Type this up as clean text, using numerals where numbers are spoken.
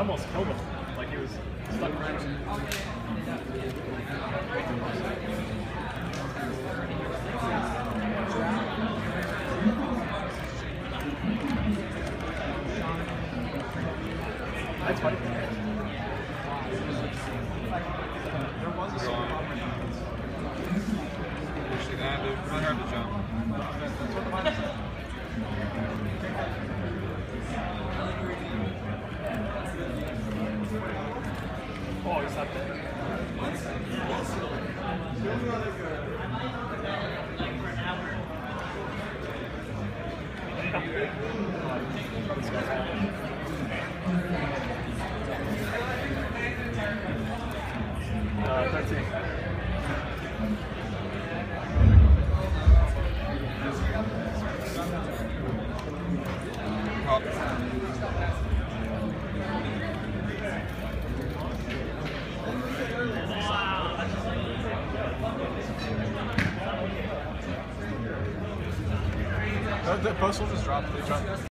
almost killed him. Like he was stuck right on him. That's funny. There was a song. Actually, that would be hard to jump. That's what the mine said. Oh, he's not there. The postal just dropped. They dropped.